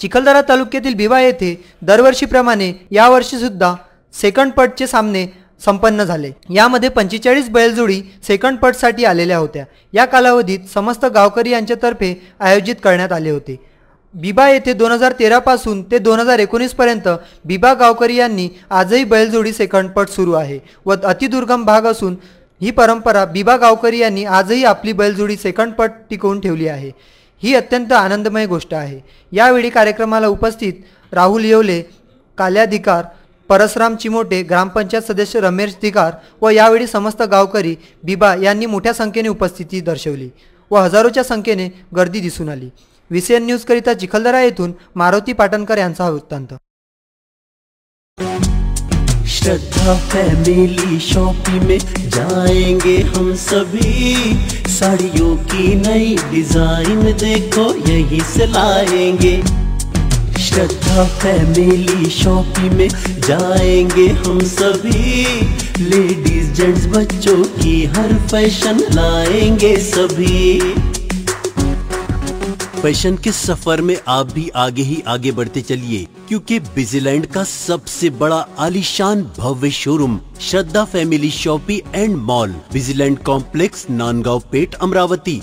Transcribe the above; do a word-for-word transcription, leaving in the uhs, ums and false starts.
चिखलदरा तालुक्यातील भिवा येथे दरवर्षीप्रमाणे यावर्षीसुद्धा सेकंड पटचे सामने संपन्न झाले। यामध्ये पंचेचाळीस बैलजोडी सेकंड पटसाठी आलेल्या होत्या। या कालावधीत समस्त गावकरी यांच्यातर्फे आयोजित करण्यात आले होते। बिबा येथे दोन हजार तेरापासून ते दोन हजार एकोणीसपर्यंत बिबा गावकरी यांनी आजही बैलजोडी सेकंडपट सुरू आहे व अतिदुर्गम भाग असून ही परंपरा बिबा गावकरी यांनी आजही आपली बैलजोडी सेकंडपट टिकवून ठेवली आहे। ही अत्यंत आनंदमय गोष्ट आहे। यावेळी कार्यक्रमाला उपस्थित राहुल येवले, काल्याधिकार परसराम चिमोटे, ग्रामपंचायत सदस्य रमेश धिकार व यावेळी समस्त गावकरी बिबा यांनी मोठ्या संख्येने उपस्थिती दर्शवली व हजारोच्या संख्येने गर्दी दिसून आली। वीसीएन न्यूज करिता चिखलदरा येथून मारुती पाटनकर यांचा हा वृत्तांत। श्रद्धा फैमिली शॉपी में जाएंगे हम सभी, साड़ियों की नई डिजाइन देखो यही से लाएंगे। श्रद्धा फैमिली शॉपी में जाएंगे हम सभी, लेडीज जेंट्स बच्चों की हर फैशन लाएंगे सभी। फैशन के सफर में आप भी आगे ही आगे बढ़ते चलिए, क्योंकि बिज़िलैंड का सबसे बड़ा आलीशान भव्य showroom Shraddha family shoppe and mall Bizyland complex, Nandgaon Peth, Amravati.